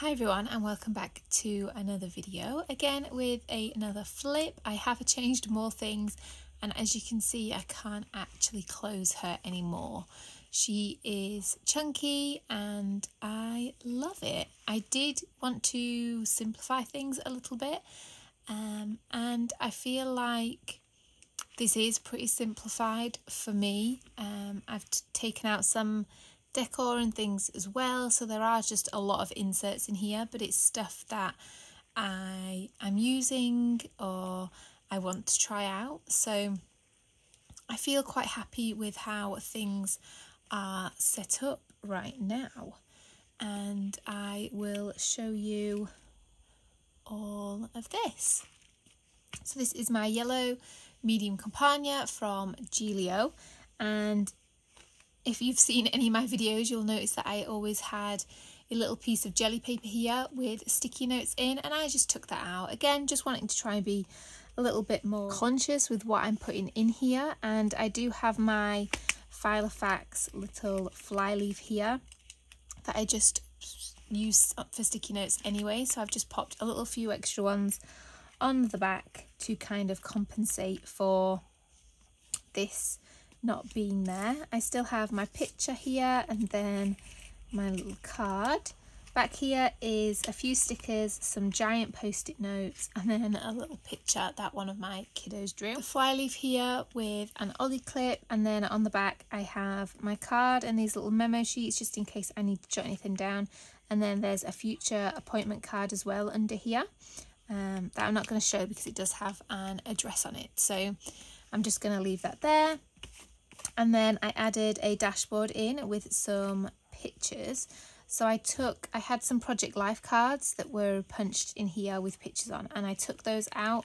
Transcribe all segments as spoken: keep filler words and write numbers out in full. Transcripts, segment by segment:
Hi everyone, and welcome back to another video, again with a, another flip. I have changed more things, and as you can see I can't actually close her anymore. She is chunky and I love it. I did want to simplify things a little bit, um, and I feel like this is pretty simplified for me. um, I've t taken out some decor and things as well, so there are just a lot of inserts in here, but it's stuff that I am using or I want to try out, so I feel quite happy with how things are set up right now, and I will show you all of this. So this is my yellow medium Compagna from Gillio, and if you've seen any of my videos, you'll notice that I always had a little piece of jelly paper here with sticky notes in, and I just took that out. Again, just wanting to try and be a little bit more conscious with what I'm putting in here. And I do have my Filofax little fly leaf here that I just use up for sticky notes anyway. So I've just popped a little few extra ones on the back to kind of compensate for this not being there. I still have my picture here and then my little card. Back here is a few stickers, some giant post-it notes, and then a little picture that one of my kiddos drew. The fly leaf here with an ollie clip, and then on the back I have my card and these little memo sheets just in case I need to jot anything down, and then there's a future appointment card as well under here, um, that I'm not going to show because it does have an address on it, so I'm just going to leave that there. And then I added a dashboard in with some pictures. So I took, I had some Project Life cards that were punched in here with pictures on, and I took those out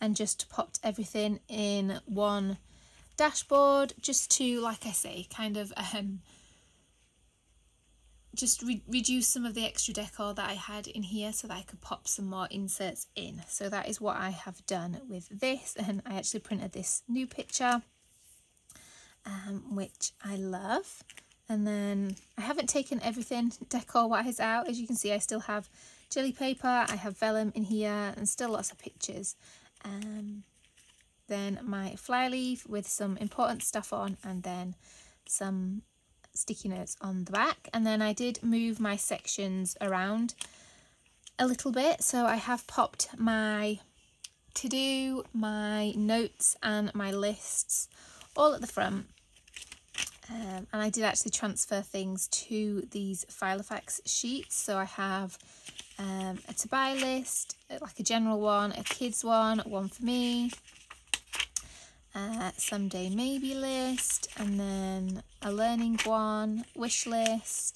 and just popped everything in one dashboard, just to, like I say, kind of um, just re reduce some of the extra decor that I had in here so that I could pop some more inserts in. So that is what I have done with this, and I actually printed this new picture, Um, which I love. And then I haven't taken everything decor wise out. As you can see, I still have jelly paper, I have vellum in here, and still lots of pictures. Um, then my fly leaf with some important stuff on, and then some sticky notes on the back. And then I did move my sections around a little bit, so I have popped my to-do, my notes and my lists all at the front. Um, and I did actually transfer things to these Filofax sheets, so I have um, a to buy list, like a general one, a kids one, one for me, uh, someday maybe list, and then a learning one, wish list,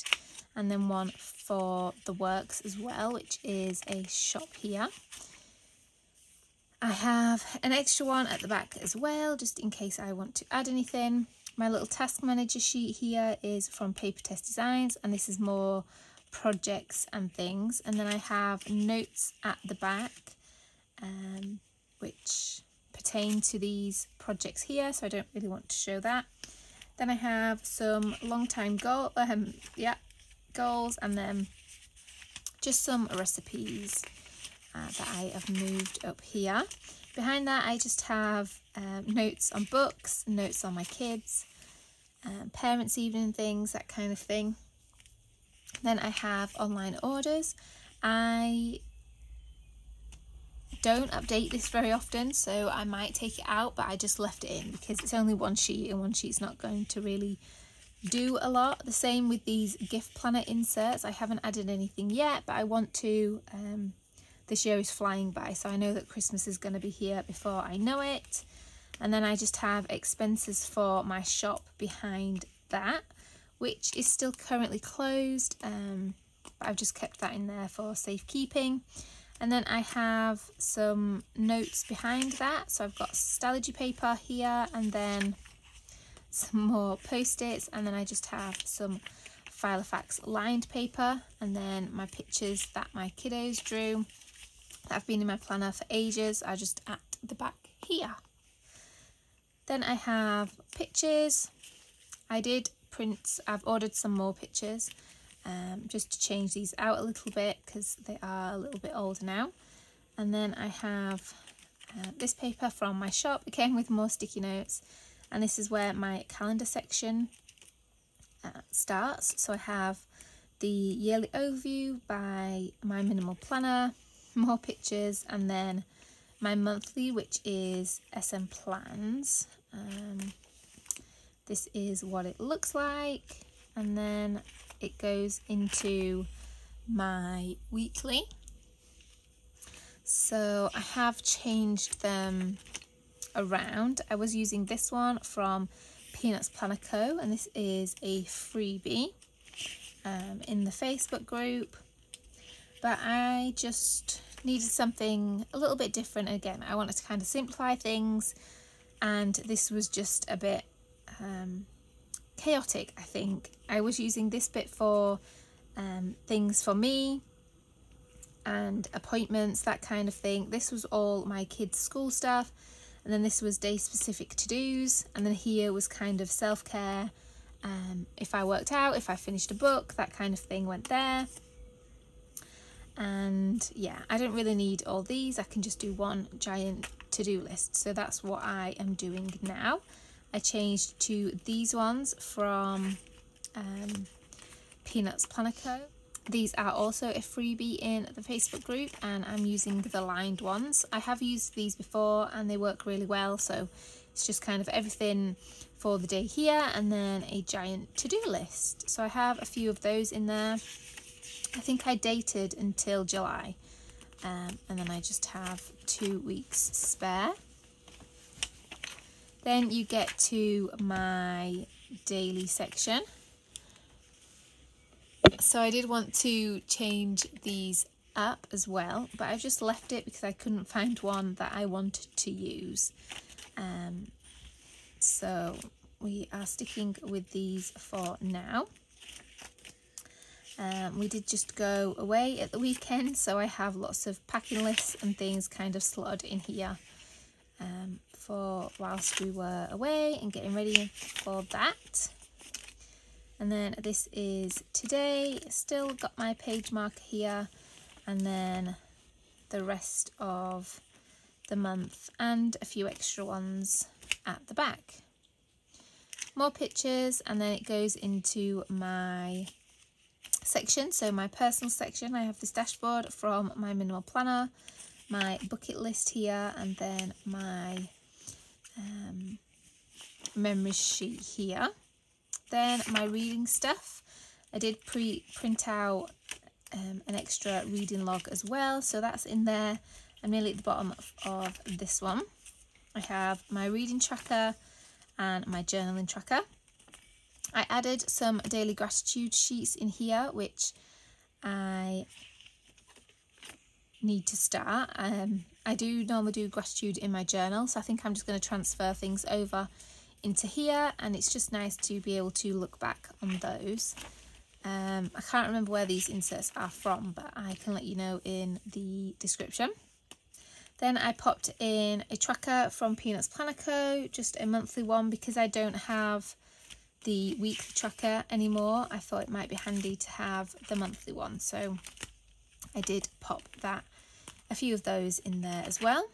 and then one for the works as well, which is a shop here. I have an extra one at the back as well, just in case I want to add anything. My little task manager sheet here is from Paper Test Designs, and this is more projects and things. And then I have notes at the back, um, which pertain to these projects here, so I don't really want to show that. Then I have some long time goal, um, yeah, goals, and then just some recipes Uh, that I have moved up here. Behind that I just have um, notes on books, notes on my kids, um, parents evening things, that kind of thing. Then I have online orders. I don't update this very often, so I might take it out, but I just left it in because it's only one sheet, and one sheet's not going to really do a lot. The same with these gift planner inserts. I haven't added anything yet, but I want to. um, This year is flying by, so I know that Christmas is going to be here before I know it. And then I just have expenses for my shop behind that, which is still currently closed, um, but I've just kept that in there for safekeeping. And then I have some notes behind that, so I've got Stalogy paper here, and then some more post-its, and then I just have some Filofax lined paper, and then my pictures that my kiddos drew that have been in my planner for ages are just at the back here. Then I have pictures. I did print, I've ordered some more pictures, um, just to change these out a little bit because they are a little bit older now. And then I have uh, this paper from my shop, again with more sticky notes, and this is where my calendar section uh, starts. So I have the yearly overview by My Minimal Planner, more pictures, and then my monthly, which is S M Plans. Um, this is what it looks like, and then it goes into my weekly. So I have changed them around. I was using this one from Peanuts Planner Co, and this is a freebie um, in the Facebook group, but I just needed something a little bit different. Again, I wanted to kind of simplify things, and this was just a bit um, chaotic, I think. I was using this bit for um, things for me and appointments, that kind of thing. This was all my kids' school stuff, and then this was day-specific to-dos, and then here was kind of self-care. Um, if I worked out, if I finished a book, that kind of thing went there. And yeah, I don't really need all these. I can just do one giant to-do list. So that's what I am doing now. I changed to these ones from um, Peanuts Planner Co. These are also a freebie in the Facebook group, and I'm using the lined ones. I have used these before and they work really well. So it's just kind of everything for the day here, and then a giant to-do list. So I have a few of those in there. I think I dated until July, um, and then I just have two weeks spare. Then you get to my daily section. So I did want to change these up as well, but I just left it because I couldn't find one that I wanted to use. Um, so we are sticking with these for now. Um, we did just go away at the weekend, so I have lots of packing lists and things kind of slotted in here um, for whilst we were away and getting ready for that. And then this is today, still got my page marker here, and then the rest of the month and a few extra ones at the back. More pictures, and then it goes into my section, so my personal section. I have this dashboard from My Minimal Planner, my bucket list here, and then my um, memory sheet here. Then my reading stuff. I did pre-print out um, an extra reading log as well, so that's in there. I'm nearly at the bottom of, of this one. I have my reading tracker and my journaling tracker. I added some daily gratitude sheets in here, which I need to start. Um, I do normally do gratitude in my journal, so I think I'm just going to transfer things over into here, and it's just nice to be able to look back on those. Um, I can't remember where these inserts are from, but I can let you know in the description. Then I popped in a tracker from Peanuts Planner Co, just a monthly one, because I don't have the weekly tracker anymore. I thought it might be handy to have the monthly one, so I did pop that, a few of those in there as well.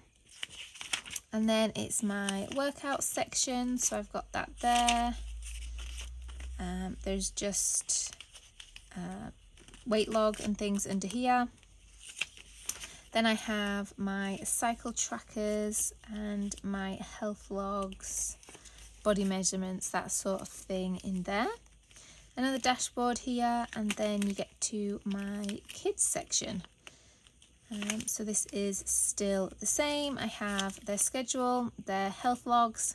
And then it's my workout section, so I've got that there. Um, there's just uh, weight log and things under here. Then I have my cycle trackers and my health logs, body measurements, that sort of thing in there. Another dashboard here, and then you get to my kids section. Um, so this is still the same. I have their schedule, their health logs,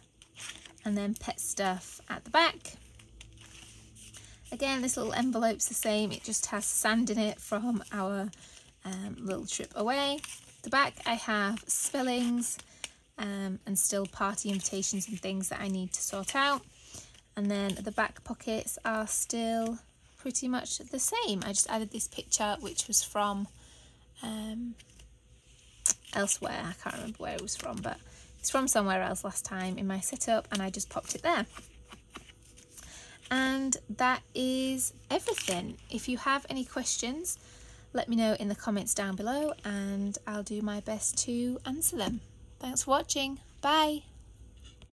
and then pet stuff at the back. Again, this little envelope's the same, it just has sand in it from our um, little trip away. At the back I have spellings, Um, and still party invitations and things that I need to sort out. And then the back pockets are still pretty much the same. I just added this picture, which was from um, elsewhere. I can't remember where it was from, but it's from somewhere else last time in my setup, and I just popped it there. And that is everything. If you have any questions, let me know in the comments down below and I'll do my best to answer them. Thanks for watching. Bye.